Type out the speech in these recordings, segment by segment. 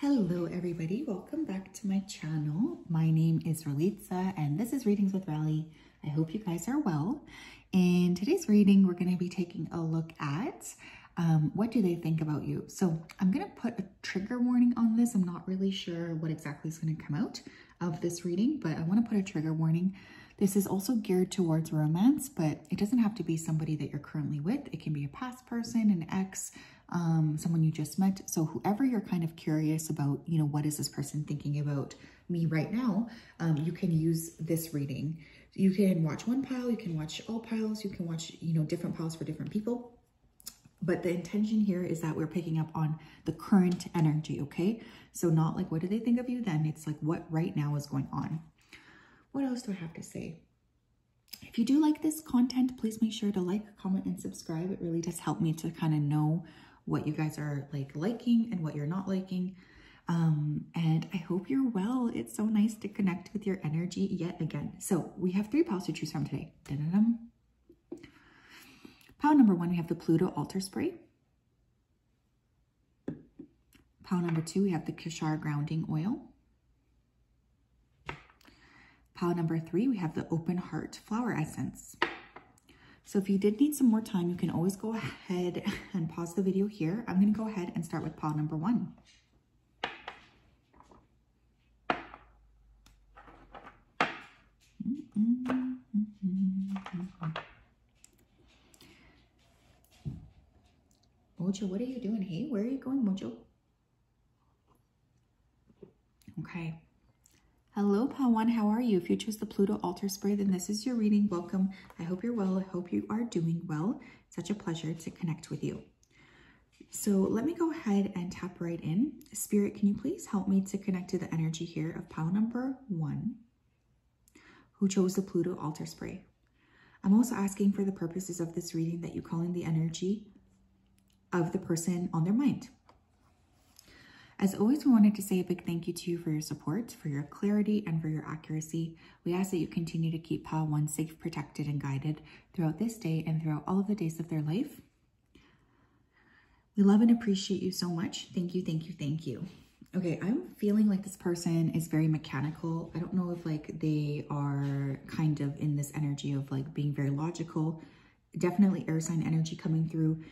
Hello everybody, welcome back to my channel. My name is Ralitza and this is Readings With Rali. I hope you guys are well. In today's reading, we're going to be taking a look at what do they think about you? So I'm going to put a trigger warning on this. I'm not really sure what exactly is going to come out of this reading, but I want to put a trigger warning. This is also geared towards romance, but it doesn't have to be somebody that you're currently with. It can be a past person, an ex, someone you just met. So whoever you're kind of curious about, you know, what is this person thinking about me right now? You can use this reading. You can watch one pile, you can watch all piles, you can watch, you know, different piles for different people. But the intention here is that we're picking up on the current energy, okay? So not like, what do they think of you then? It's like, what right now is going on? What else do I have to say? If you do like this content, please make sure to like, comment, and subscribe. It really does help me to kind of know what you guys are liking and what you're not liking. And I hope you're well. It's so nice to connect with your energy yet again. So we have three piles to choose from today. Dun-dun-dun. Pile number one, we have the Pluto altar spray. Pile number two, we have the Kishar grounding oil. Pile number three, we have the open heart flower essence. So if you did need some more time, you can always go ahead and pause the video here. I'm going to go ahead and start with pile number one. Mojo, what are you doing? Hey, where are you going, Mojo? Okay. Hello, Pile 1, how are you? If you choose the Pluto altar spray, then this is your reading. Welcome. I hope you're well. I hope you are doing well. It's such a pleasure to connect with you. So let me go ahead and tap right in. Spirit, can you please help me to connect to the energy here of Pile number 1, who chose the Pluto altar spray? I'm also asking for the purposes of this reading that you call in the energy of the person on their mind. As always, we wanted to say a big thank you to you for your support, for your clarity, and for your accuracy. We ask that you continue to keep Pile 1 safe, protected, and guided throughout this day and throughout all of the days of their life. We love and appreciate you so much. Thank you, thank you, thank you. Okay, I'm feeling like this person is very mechanical. I don't know if they are kind of in this energy of being very logical. Definitely air sign energy coming through,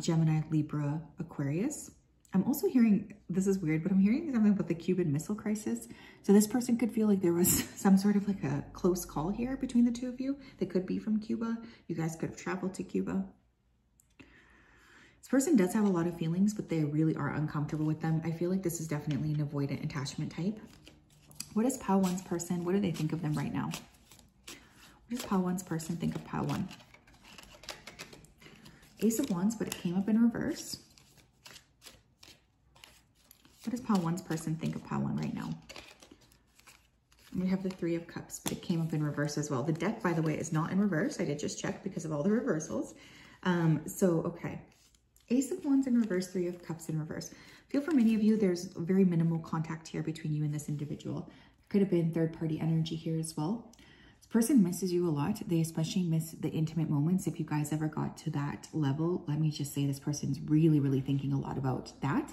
Gemini, Libra, Aquarius. I'm also hearing, this is weird, but I'm hearing something about the Cuban Missile Crisis. So this person could feel like there was some sort of a close call here between the two of you. They could be from Cuba. You guys could have traveled to Cuba. This person does have a lot of feelings, but they really are uncomfortable with them. I feel like this is definitely an avoidant attachment type. What is Pile 1's person? What do they think of them right now? What does Pile 1's person think of Pile 1? Ace of Wands, but it came up in reverse. What does Pile 1's person think of Pile 1 right now? And we have the Three of Cups, but it came up in reverse as well. The deck, by the way, is not in reverse. I did just check because of all the reversals. Okay. Ace of Wands in reverse, Three of Cups in reverse. I feel for many of you, there's very minimal contact here between you and this individual. There could have been third-party energy here as well. This person misses you a lot. They especially miss the intimate moments. If you guys ever got to that level, let me just say this person's really, really thinking a lot about that.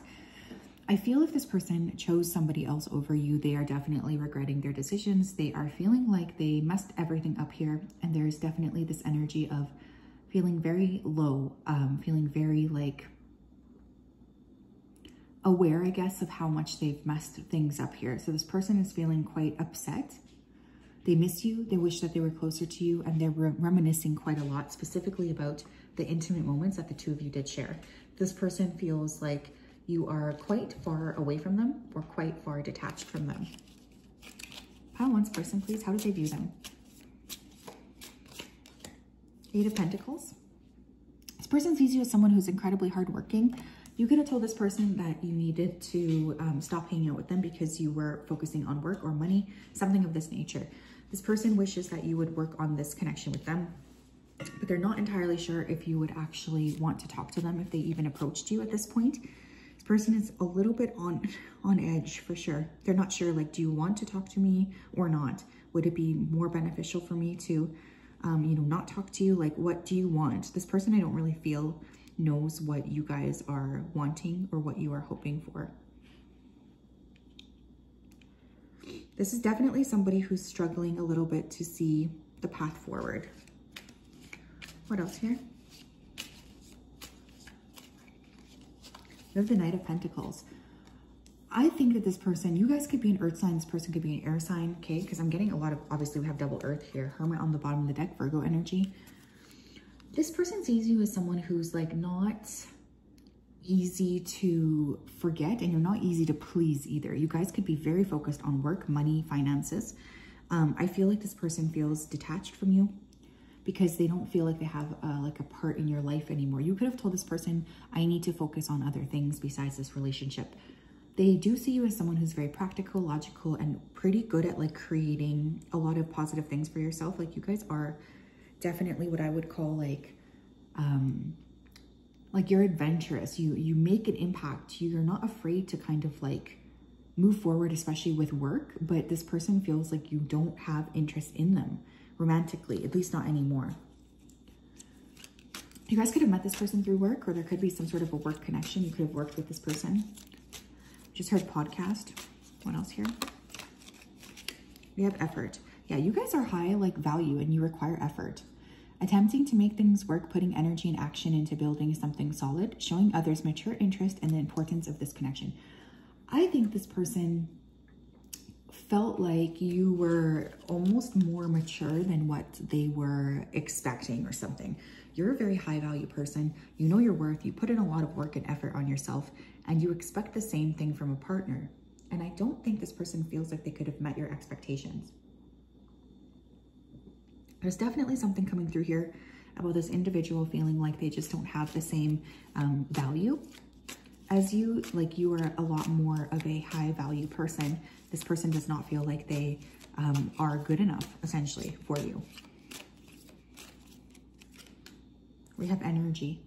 I feel if this person chose somebody else over you, they are definitely regretting their decisions. They are feeling like they messed everything up here. And there's definitely this energy of feeling very low, feeling very aware, I guess, of how much they've messed things up here. So this person is feeling quite upset. They miss you. They wish that they were closer to you. And they're reminiscing quite a lot, specifically about the intimate moments that the two of you did share. This person feels like you are quite far away from them or quite far detached from them. Pile 1's person, please, how do they view them? Eight of Pentacles. This person sees you as someone who's incredibly hardworking. You could have told this person that you needed to stop hanging out with them because you were focusing on work or money, something of this nature. This person wishes that you would work on this connection with them, but they're not entirely sure if you would actually want to talk to them, if they even approached you at this point. Person is a little bit on edge for sure. They're not sure, do you want to talk to me or not? Would it be more beneficial for me to, you know, not talk to you? What do you want? This person, I don't really feel knows what you guys are wanting or what you are hoping for. This is definitely somebody who's struggling a little bit to see the path forward. What else here? We have the Knight of Pentacles. I think that this person, you guys could be an earth sign, this person could be an air sign, okay? Because I'm getting a lot of, obviously we have double earth here, Hermit on the bottom of the deck, Virgo energy. This person sees you as someone who's like not easy to forget, and you're not easy to please either. You guys could be very focused on work, money, finances. I feel like this person feels detached from you because they don't feel like they have like a part in your life anymore. You could have told this person, I need to focus on other things besides this relationship. They do see you as someone who's very practical, logical, and pretty good at like creating a lot of positive things for yourself. Like you guys are definitely what I would call like you're adventurous. You make an impact. You're not afraid to kind of like move forward, especially with work. But this person feels like you don't have interest in them romantically, at least not anymore. You guys could have met this person through work, or there could be some sort of a work connection. You could have worked with this person. Just heard podcast. What else here? We have effort. Yeah, you guys are high like value and you require effort. Attempting to make things work, putting energy and action into building something solid, showing others mature interest and the importance of this connection. I think this person felt like you were almost more mature than what they were expecting or something. You're a very high value person. You know your worth. You put in a lot of work and effort on yourself, and you expect the same thing from a partner. And I don't think this person feels like they could have met your expectations. There's definitely something coming through here about this individual feeling like they just don't have the same value as you. Like you are a lot more of a high value person. This person does not feel like they are good enough essentially for you. We have energy.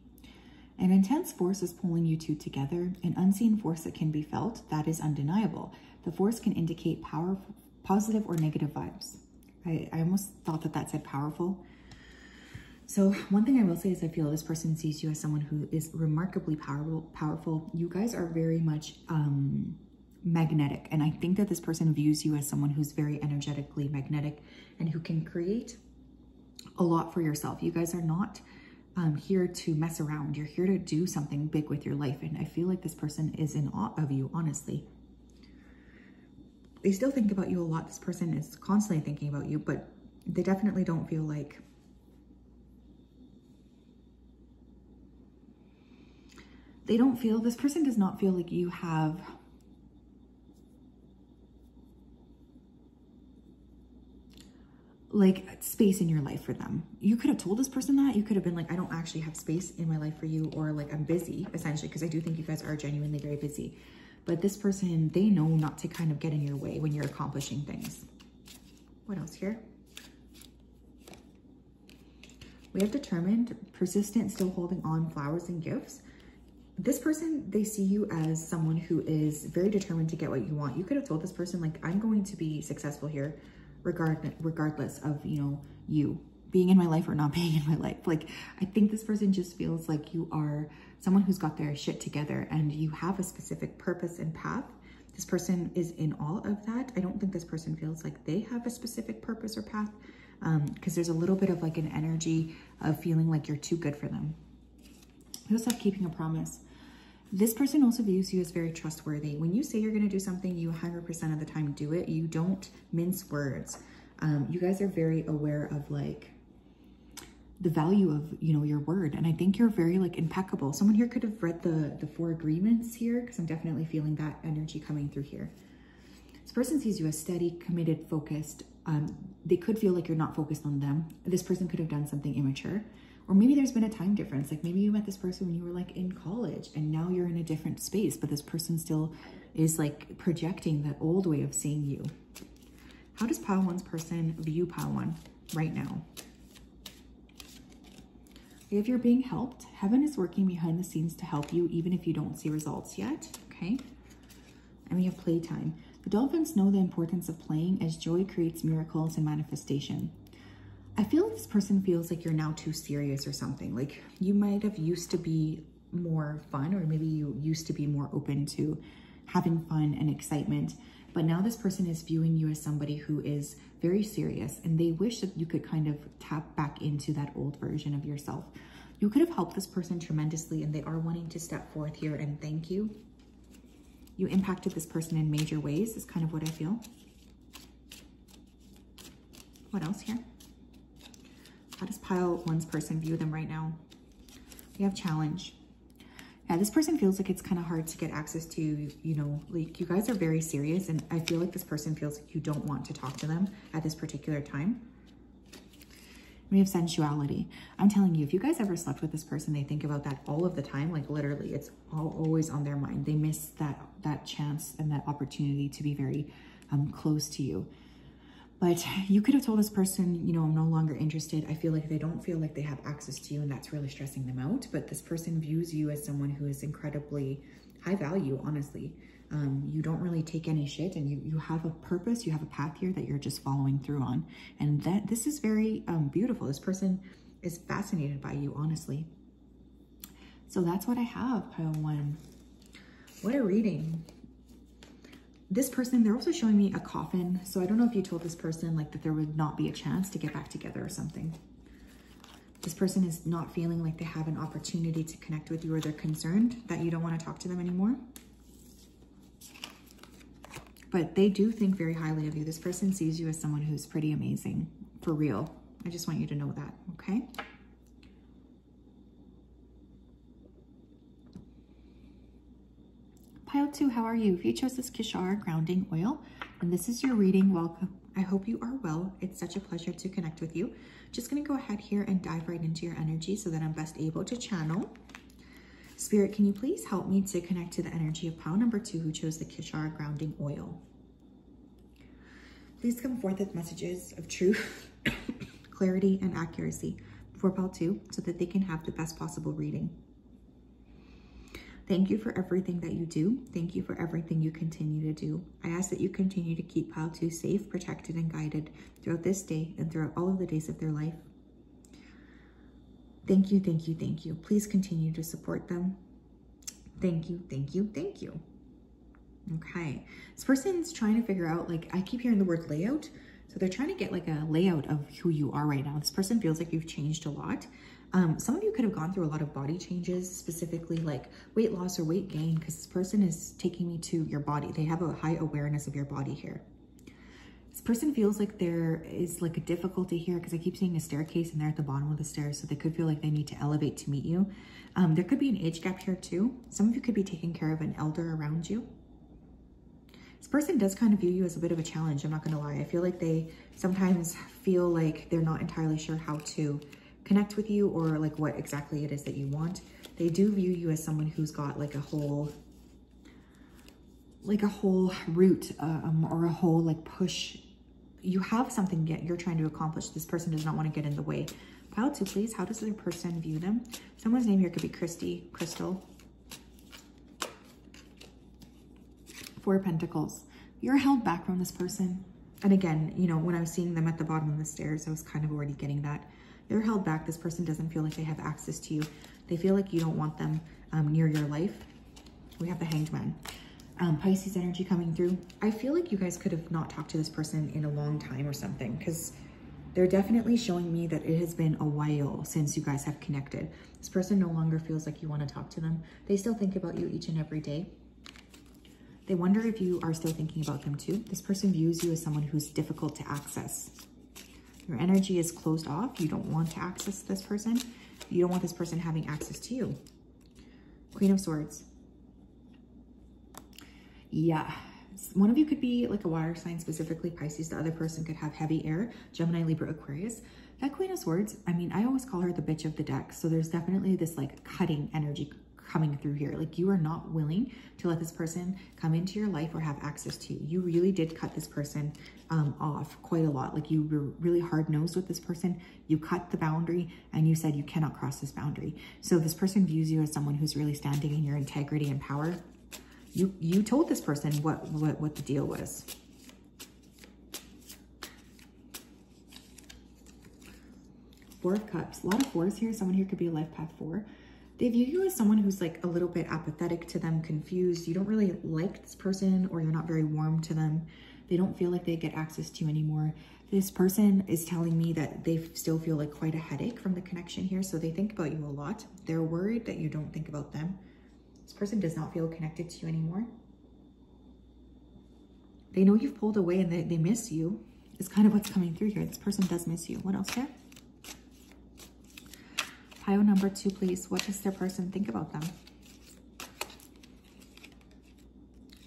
An intense force is pulling you two together, an unseen force that can be felt, that is undeniable. The force can indicate powerful, positive or negative vibes. I almost thought that that said powerful. So one thing I will say is I feel this person sees you as someone who is remarkably powerful. You guys are very much magnetic. And I think that this person views you as someone who's very energetically magnetic and who can create a lot for yourself. You guys are not here to mess around. You're here to do something big with your life. And I feel like this person is in awe of you, honestly. They still think about you a lot. This person is constantly thinking about you, but they definitely don't feel like this person does not feel like you have like space in your life for them. You could have told this person that. You could have been like, I don't actually have space in my life for you, or like I'm busy essentially, because I do think you guys are genuinely very busy. But this person, they know not to kind of get in your way when you're accomplishing things. What else here? We have determined, persistent, still holding on, flowers and gifts. This person, they see you as someone who is very determined to get what you want. You could have told this person like, I'm going to be successful here. Regardless of, you know, you being in my life or not being in my life. Like, I think this person just feels like you are someone who's got their shit together and you have a specific purpose and path. This person is in awe of that. I don't think this person feels like they have a specific purpose or path because there's a little bit of like an energy of feeling like you're too good for them. We also have keeping a promise. This person also views you as very trustworthy. When you say you're going to do something, you 100% of the time do it. You don't mince words. You guys are very aware of like the value of, you know, your word. And I think you're very like impeccable. Someone here could have read the Four Agreements here, because I'm definitely feeling that energy coming through here. This person sees you as steady, committed, focused. They could feel like you're not focused on them. This person could have done something immature. Or maybe there's been a time difference. Like maybe you met this person when you were like in college and now you're in a different space, but this person still is like projecting that old way of seeing you. How does Pile 1's person view Pile 1 right now? If you're being helped, heaven is working behind the scenes to help you even if you don't see results yet, okay? And we have playtime. The dolphins know the importance of playing as joy creates miracles and manifestation. I feel like this person feels like you're now too serious or something. Like you might have used to be more fun, or maybe you used to be more open to having fun and excitement, But now this person is viewing you as somebody who is very serious, and they wish that you could kind of tap back into that old version of yourself. You could have helped this person tremendously, and they are wanting to step forth here and thank you. You impacted this person in major ways, is kind of what I feel. What else here? How does pile one's person view them right now? We have challenge. Yeah, this person feels like it's kind of hard to get access to, you know, like you guys are very serious, and I feel like this person feels like you don't want to talk to them at this particular time. We have sensuality. I'm telling you, if you guys ever slept with this person, they think about that all of the time. Like literally, it's always on their mind. They miss that chance and that opportunity to be very close to you. But you could have told this person, you know, I'm no longer interested. I feel like they don't feel like they have access to you, and that's really stressing them out. But this person views you as someone who is incredibly high value, honestly. You don't really take any shit, and you have a purpose, you have a path here that you're just following through on. And that this is very beautiful. This person is fascinated by you, honestly. So that's what I have, pile one. What a reading. This person, they're also showing me a coffin. So I don't know if you told this person like that there would not be a chance to get back together or something. This person is not feeling like they have an opportunity to connect with you, or they're concerned that you don't want to talk to them anymore. But they do think very highly of you. This person sees you as someone who's pretty amazing, for real. I just want you to know that, okay? Pile 2, how are you? If you chose this Kishar grounding oil, and this is your reading, welcome. I hope you are well. It's such a pleasure to connect with you. Just going to go ahead here and dive right into your energy so that I'm best able to channel. Spirit, can you please help me to connect to the energy of pile number 2, who chose the Kishar grounding oil? Please come forth with messages of truth, clarity, and accuracy for pile 2 so that they can have the best possible reading. Thank you for everything that you do. Thank you for everything you continue to do. I ask that you continue to keep pile 2 safe, protected, and guided throughout this day and throughout all of the days of their life. Thank you, thank you, thank you. Please continue to support them. Thank you, thank you, thank you. Okay, this person's trying to figure out, like, I keep hearing the word layout. So they're trying to get like a layout of who you are right now. This person feels like you've changed a lot. Some of you could have gone through a lot of body changes, specifically like weight loss or weight gain, because this person is taking me to your body. They have a high awareness of your body here. This person feels like there is like a difficulty here because I keep seeing a staircase and they're at the bottom of the stairs. So they could feel like they need to elevate to meet you. There could be an age gap here too. Some of you could be taking care of an elder around you. This person does kind of view you as a bit of a challenge. I'm not going to lie. I feel like they sometimes feel like they're not entirely sure how to connect with you or like what exactly it is that you want. They do view you as someone who's got like a whole route or a whole like push. You have something yet you're trying to accomplish. This person does not want to get in the way. Pile 2, please. How does the person view them? Someone's name here could be Christy, Crystal. 4 Pentacles. You're held back from this person. And again, you know, when I was seeing them at the bottom of the stairs, I was kind of already getting that. They're held back. This person doesn't feel like they have access to you. They feel like you don't want them near your life. We have the Hanged Man. Pisces energy coming through. I feel like you guys could have not talked to this person in a long time or something, because they're definitely showing me that it has been a while since you guys have connected. This person no longer feels like you want to talk to them. They still think about you each and every day. They wonder if you are still thinking about them too. This person views you as someone who's difficult to access. Your energy is closed off. You don't want to access this person. You don't want this person having access to you. Queen of Swords. Yeah, one of you could be like a water sign, specifically Pisces. The other person could have heavy air, Gemini, Libra, Aquarius. That Queen of Swords, I mean, I always call her the bitch of the deck. So there's definitely this like cutting energy coming through here. Like you are not willing to let this person come into your life or have access to you. You really did cut this person off quite a lot. Like you were really hard-nosed with this person. You cut the boundary and you said you cannot cross this boundary. So this person views you as someone who's really standing in your integrity and power. You told this person what the deal was. Four of Cups. A lot of fours here. Someone here could be a life path 4. They view you as someone who's like a little bit apathetic to them, confused. You don't really like this person, or you're not very warm to them. They don't feel like they get access to you anymore. This person is telling me that they still feel like quite a headache from the connection here. So they think about you a lot. They're worried that you don't think about them. This person does not feel connected to you anymore. They know you've pulled away and they miss you. It's kind of what's coming through here. This person does miss you. What else here? Pile number two, please. What does their person think about them?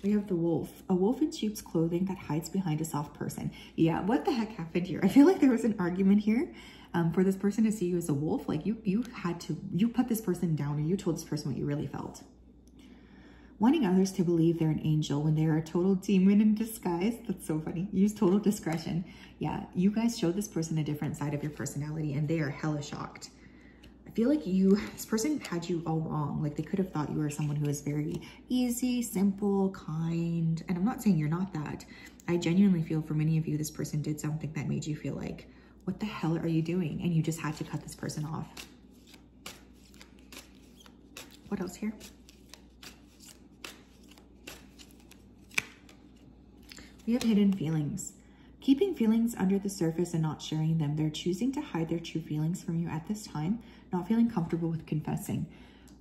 We have the wolf. A wolf in sheep's clothing that hides behind a soft person. Yeah, what the heck happened here? I feel like there was an argument here for this person to see you as a wolf. Like you put this person down, or you told this person what you really felt. Wanting others to believe they're an angel when they're a total demon in disguise. That's so funny. Use total discretion. Yeah, you guys showed this person a different side of your personality and they are hella shocked. I feel like this person had you all wrong. Like they could have thought you were someone who is very easy, simple, kind. And I'm not saying you're not that. I genuinely feel for many of you, this person did something that made you feel like, what the hell are you doing? And you just had to cut this person off. What else here? We have hidden feelings. Keeping feelings under the surface and not sharing them. They're choosing to hide their true feelings from you at this time, not feeling comfortable with confessing.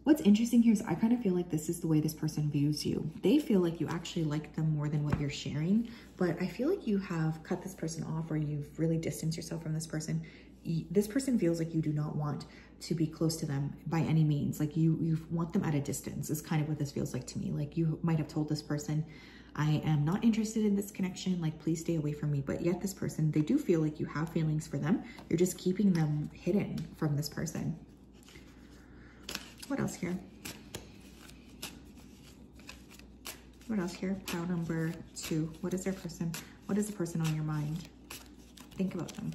What's interesting here is I kind of feel like this is the way this person views you. They feel like you actually like them more than what you're sharing, but I feel like you have cut this person off, or you've really distanced yourself from this person. This person feels like you do not want to be close to them by any means. Like you want them at a distance is kind of what this feels like to me. Like you might have told this person, I am not interested in this connection, like please stay away from me. But yet this person, they do feel like you have feelings for them. You're just keeping them hidden from this person. What else here? What else here? Pile number two. What is their person? What is the person on your mind? Think about them.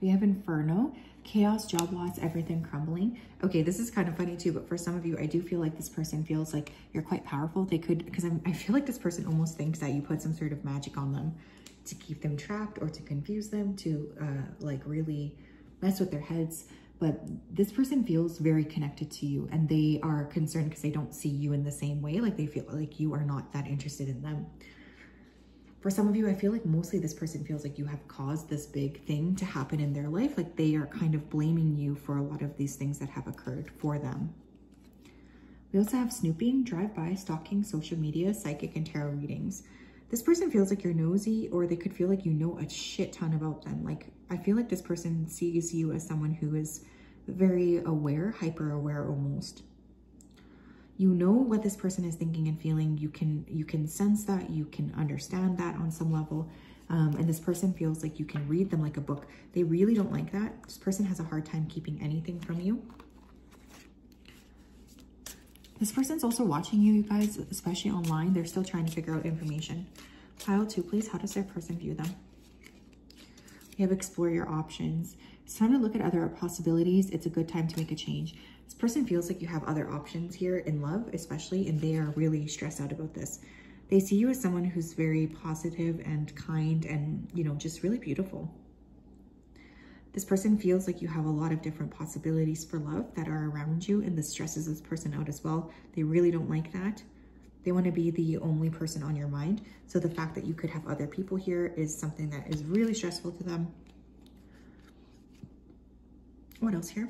We have Inferno. Chaos, job loss, everything crumbling. Okay, this is kind of funny too, but for some of you, I do feel like this person feels like you're quite powerful. They could, because I feel like this person almost thinks that you put some sort of magic on them to keep them trapped or to confuse them, to like really mess with their heads. But this person feels very connected to you and they are concerned because they don't see you in the same way. Like they feel like you are not that interested in them. For some of you, I feel like mostly this person feels like you have caused this big thing to happen in their life. Like they are kind of blaming you for a lot of these things that have occurred for them. We also have snooping, drive-by, stalking, social media, psychic, and tarot readings. This person feels like you're nosy, or they could feel like you know a shit ton about them. Like I feel like this person sees you as someone who is very aware, hyper aware almost. You know what this person is thinking and feeling. You can sense that, you can understand that on some level. And this person feels like you can read them like a book. They really don't like that. This person has a hard time keeping anything from you. This person's also watching you guys, especially online. They're still trying to figure out information. Pile two, please. How does their person view them? We have explore your options. It's time to look at other possibilities. It's a good time to make a change. This person feels like you have other options here in love, especially, and they are really stressed out about this. They see you as someone who's very positive and kind and, you know, just really beautiful. This person feels like you have a lot of different possibilities for love that are around you, and this stresses this person out as well. They really don't like that. They want to be the only person on your mind. So the fact that you could have other people here is something that is really stressful to them. What else here?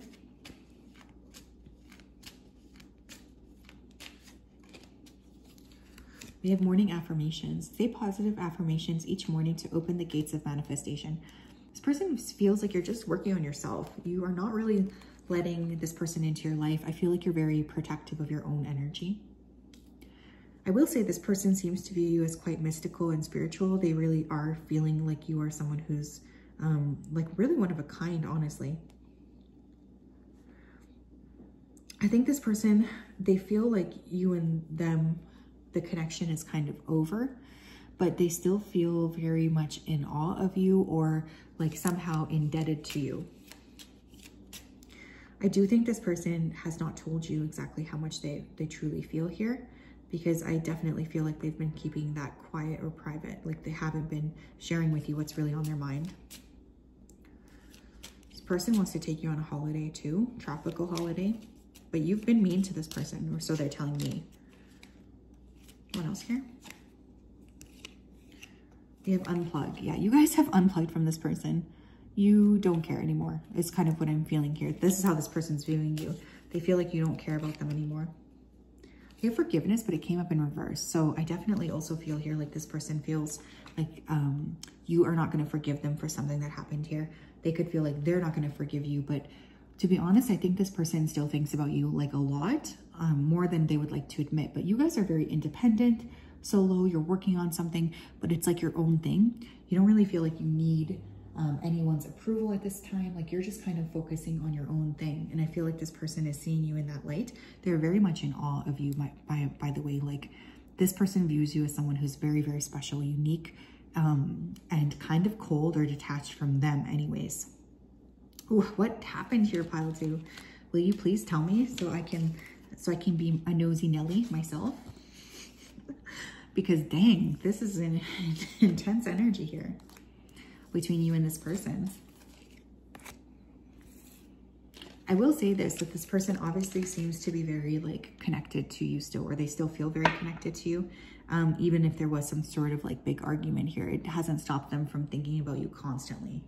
We have morning affirmations. Say positive affirmations each morning to open the gates of manifestation. This person feels like you're just working on yourself. You are not really letting this person into your life. I feel like you're very protective of your own energy. I will say this person seems to view you as quite mystical and spiritual. They really are feeling like you are someone who's like really one of a kind, honestly. I think this person, they feel like you and them, the connection is kind of over, but they still feel very much in awe of you, or like somehow indebted to you. I do think this person has not told you exactly how much they truly feel here, because I definitely feel like they've been keeping that quiet or private. Like they haven't been sharing with you what's really on their mind. This person wants to take you on a holiday too, tropical holiday. but you've been mean to this person, or so they're telling me. What else here? They have unplugged. Yeah, you guys have unplugged from this person. You don't care anymore. It's kind of what I'm feeling here. This is how this person's viewing you. They feel like you don't care about them anymore. They have forgiveness, but it came up in reverse. So I definitely also feel here like this person feels like you are not going to forgive them for something that happened here. They could feel like they're not going to forgive you, but to be honest, I think this person still thinks about you like a lot, more than they would like to admit. But you guys are very independent, solo, you're working on something, but it's like your own thing. You don't really feel like you need anyone's approval at this time. Like you're just kind of focusing on your own thing. And I feel like this person is seeing you in that light. They're very much in awe of you, by the way. Like this person views you as someone who's very, very special, unique, and kind of cold or detached from them anyways. Ooh, what happened here, pile two? Will you please tell me so I can be a nosy Nelly myself? Because dang, this is an intense energy here between you and this person. I will say this, that this person obviously seems to be very like connected to you still, or they still feel very connected to you. Even if there was some sort of like big argument here, it hasn't stopped them from thinking about you constantly.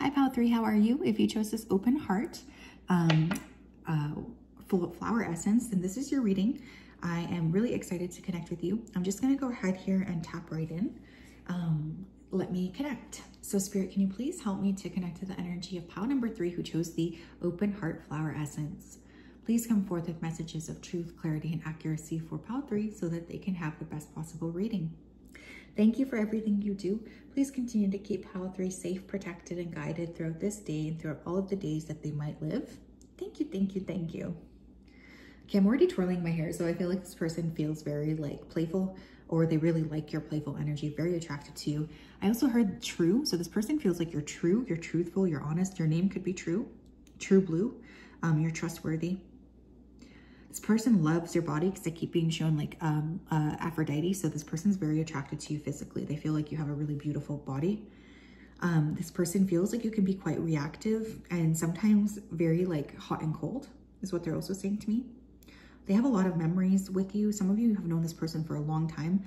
Hi, Pal 3, how are you? If you chose this open heart full of flower essence, then this is your reading. I am really excited to connect with you. I'm just gonna go ahead here and tap right in. Let me connect. So Spirit, can you please help me to connect to the energy of pile number 3 who chose the open heart flower essence? Please come forth with messages of truth, clarity, and accuracy for pile 3 so that they can have the best possible reading. Thank you for everything you do. Please continue to keep pile 3 safe, protected, and guided throughout this day and throughout all of the days that they might live. Thank you, thank you, thank you. Okay, I'm already twirling my hair, so I feel like this person feels very like playful, or they really like your playful energy, very attracted to you. I also heard true. So this person feels like you're true, you're truthful, you're honest. Your name could be True, True Blue. You're trustworthy. This person loves your body because they keep being shown like Aphrodite. So this person's very attracted to you physically. They feel like you have a really beautiful body. This person feels like you can be quite reactive and sometimes very like hot and cold is what they're also saying to me. They have a lot of memories with you. Some of you have known this person for a long time,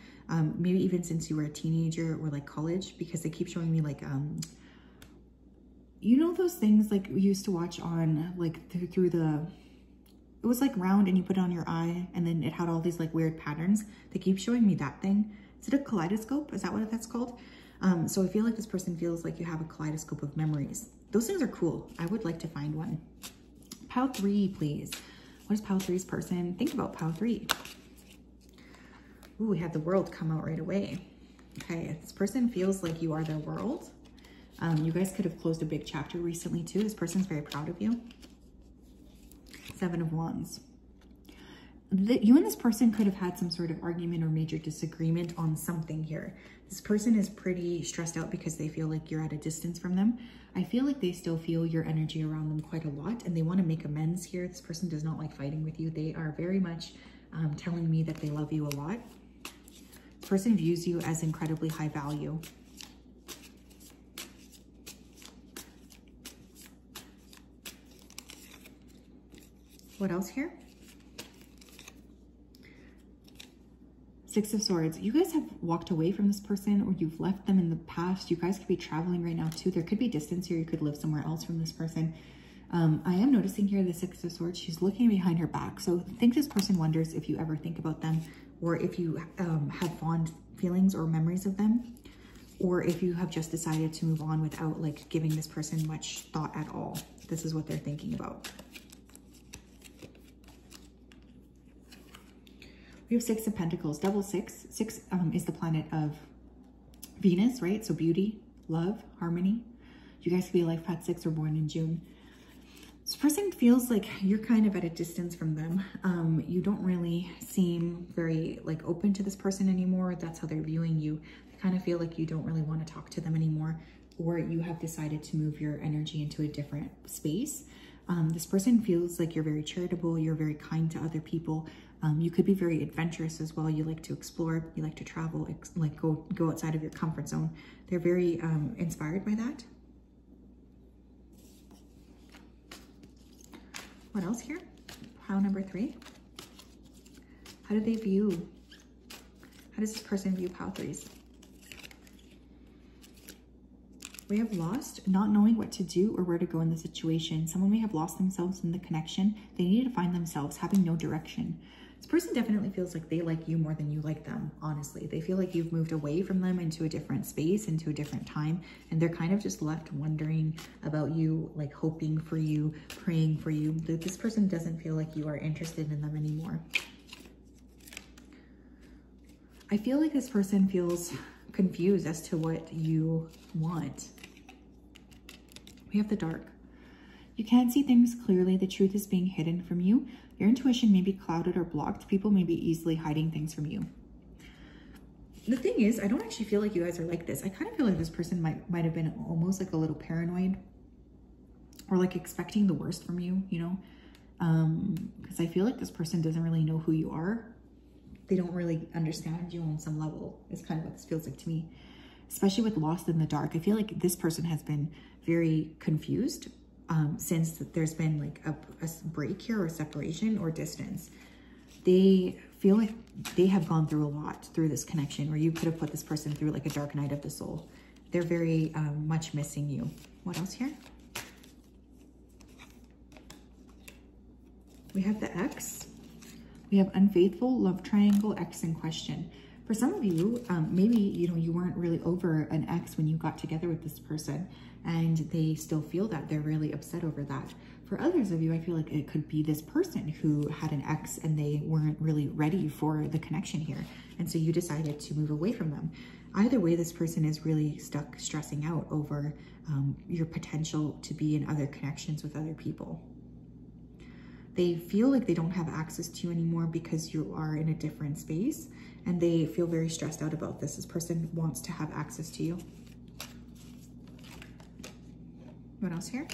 maybe even since you were a teenager or like college, because they keep showing me like, you know those things like we used to watch on like through the, it was like round and you put it on your eye and then it had all these like weird patterns. They keep showing me that thing. Is it a kaleidoscope? Is that what that's called? So I feel like this person feels like you have a kaleidoscope of memories. Those things are cool. I would like to find one. Pile 3, please. What is Pile 3's person? Think about Pile 3. Ooh, we had the world come out right away. Okay, this person feels like you are their world. You guys could have closed a big chapter recently too. This person's very proud of you. 7 of Wands. You and this person could have had some sort of argument or major disagreement on something here. This person is pretty stressed out because they feel like you're at a distance from them. I feel like they still feel your energy around them quite a lot and they want to make amends here. This person does not like fighting with you. They are very much telling me that they love you a lot. This person views you as incredibly high value. What else here? 6 of Swords. You guys have walked away from this person or you've left them in the past. You guys could be traveling right now too. There could be distance here. You could live somewhere else from this person. I am noticing here the 6 of Swords. She's looking behind her back. So I think this person wonders if you ever think about them or if you have fond feelings or memories of them, or if you have just decided to move on without like giving this person much thought at all. This is what they're thinking about. We have 6 of Pentacles, double six. Six is the planet of Venus, right? So beauty, love, harmony. You guys could be a life path 6 or born in June. This person feels like you're kind of at a distance from them. You don't really seem very like open to this person anymore. That's how they're viewing you. They kind of feel like you don't really want to talk to them anymore, or you have decided to move your energy into a different space. This person feels like you're very charitable. You're very kind to other people. You could be very adventurous as well. You like to explore, you like to travel, like go outside of your comfort zone. They're very inspired by that. What else here? Pile number 3. How do they view? How does this person view pile 3s? We have lost, not knowing what to do or where to go in the situation. Someone may have lost themselves in the connection. They needed to find themselves, having no direction. This person definitely feels like they like you more than you like them, honestly. They feel like you've moved away from them into a different space, into a different time, and they're kind of just left wondering about you, like hoping for you, praying for you. This person doesn't feel like you are interested in them anymore. I feel like this person feels confused as to what you want. We have the dark. You can't see things clearly. The truth is being hidden from you. Your intuition may be clouded or blocked. People may be easily hiding things from you. The thing is, I don't actually feel like you guys are like this. I kind of feel like this person might have been almost like a little paranoid, or like expecting the worst from you, you know? Because I feel like this person doesn't really know who you are. They don't really understand you on some level. It's kind of what this feels like to me, especially with lost in the dark. I feel like this person has been very confused since there's been like a break here, or separation, or distance. They feel like they have gone through a lot through this connection, where you could have put this person through like a dark night of the soul. They're very much missing you. What else here? We have the X. We have unfaithful, love triangle, ex in question. For some of you, maybe, you know, you weren't really over an ex when you got together with this person, and they still feel that. They're really upset over that. For others of you, I feel like it could be this person who had an ex and they weren't really ready for the connection here, and so you decided to move away from them. Either way, this person is really stuck stressing out over your potential to be in other connections with other people. They feel like they don't have access to you anymore because you are in a different space, and they feel very stressed out about this. This person wants to have access to you. What else here?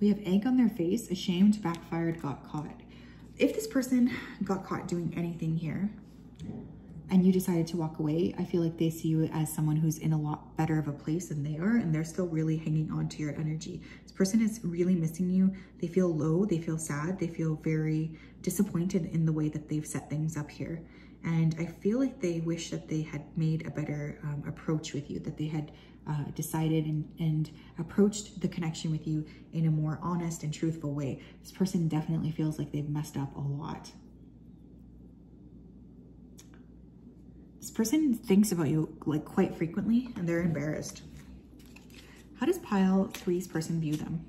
We have egg on their face, ashamed, backfired, got caught. If this person got caught doing anything here and you decided to walk away, I feel like they see you as someone who's in a lot better of a place than they are, and they're still really hanging on to your energy. This person is really missing you. They feel low, they feel sad, they feel very disappointed in the way that they've set things up here. And I feel like they wish that they had made a better approach with you, that they had decided and approached the connection with you in a more honest and truthful way. This person definitely feels like they've messed up a lot. This person thinks about you like quite frequently, and they're embarrassed. How does pile 3's person view them?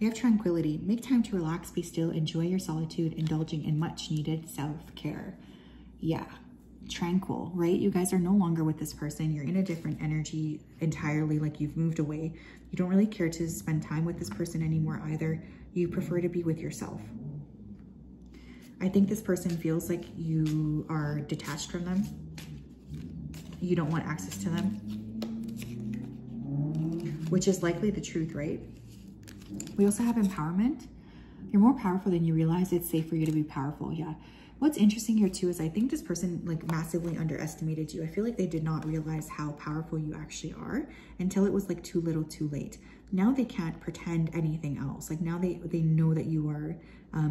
We have tranquility. Make time to relax, be still, enjoy your solitude, indulging in much needed self-care. Yeah, tranquil, right? You guys are no longer with this person. You're in a different energy entirely, like you've moved away. You don't really care to spend time with this person anymore either. You prefer to be with yourself. I think this person feels like you are detached from them. You don't want access to them, which is likely the truth, right? We also have empowerment. You're more powerful than you realize. It's safe for you to be powerful. Yeah. What's interesting here too is I think this person like massively underestimated you. I feel like they did not realize how powerful you actually are until it was like too little too late. Now they can't pretend anything else. Like now they know that you are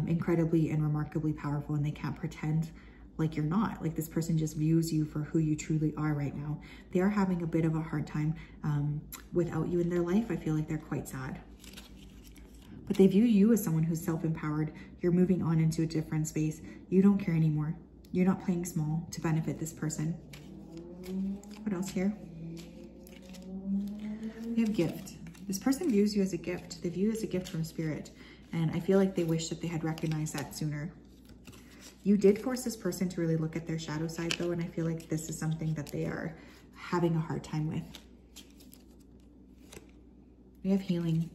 incredibly and remarkably powerful, and they can't pretend like you're not. Like this person just views you for who you truly are right now. They are having a bit of a hard time without you in their life. I feel like they're quite sad. But they view you as someone who's self-empowered. You're moving on into a different space. You don't care anymore. You're not playing small to benefit this person. What else here? We have gift. This person views you as a gift. They view you as a gift from spirit. And I feel like they wish that they had recognized that sooner. You did force this person to really look at their shadow side though, and I feel like this is something that they are having a hard time with. We have healing.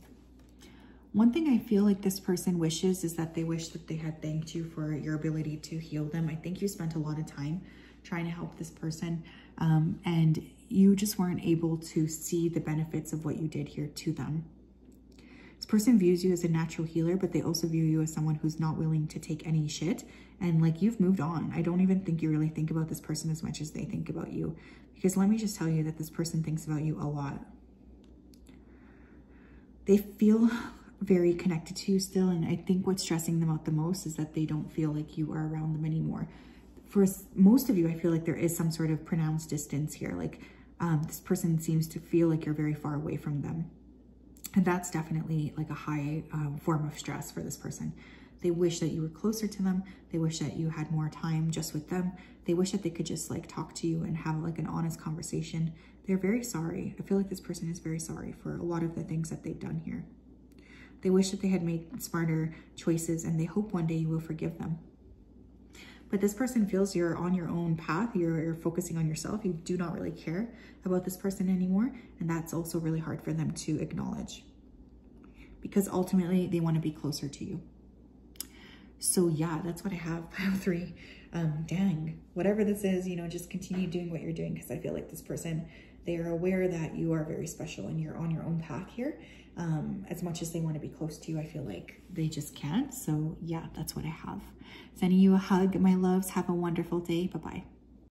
One thing I feel like this person wishes is that they wish that they had thanked you for your ability to heal them. I think you spent a lot of time trying to help this person, and you just weren't able to see the benefits of what you did here to them. This person views you as a natural healer, but they also view you as someone who's not willing to take any shit. And like you've moved on. I don't even think you really think about this person as much as they think about you. Because let me just tell you that this person thinks about you a lot. they feel very connected to you still, and I think what's stressing them out the most is that they don't feel like you are around them anymore. For most of you, I feel like there is some sort of pronounced distance here. Like this person seems to feel like you're very far away from them. And that's definitely like a high form of stress for this person. They wish that you were closer to them. They wish that you had more time just with them. They wish that they could just like talk to you and have like an honest conversation. They're very sorry. I feel like this person is very sorry for a lot of the things that they've done here. They wish that they had made smarter choices, and they hope one day you will forgive them. But this person feels you're on your own path. You're focusing on yourself. You do not really care about this person anymore. And that's also really hard for them to acknowledge, because ultimately they want to be closer to you. So yeah, that's what I have, pile three. Dang, whatever this is, you know, just continue doing what you're doing, because I feel like this person, they are aware that you are very special and you're on your own path here. As much as they want to be close to you, I feel like they just can't. So yeah, that's what I have. Sending you a hug, my loves. Have a wonderful day. Bye-bye.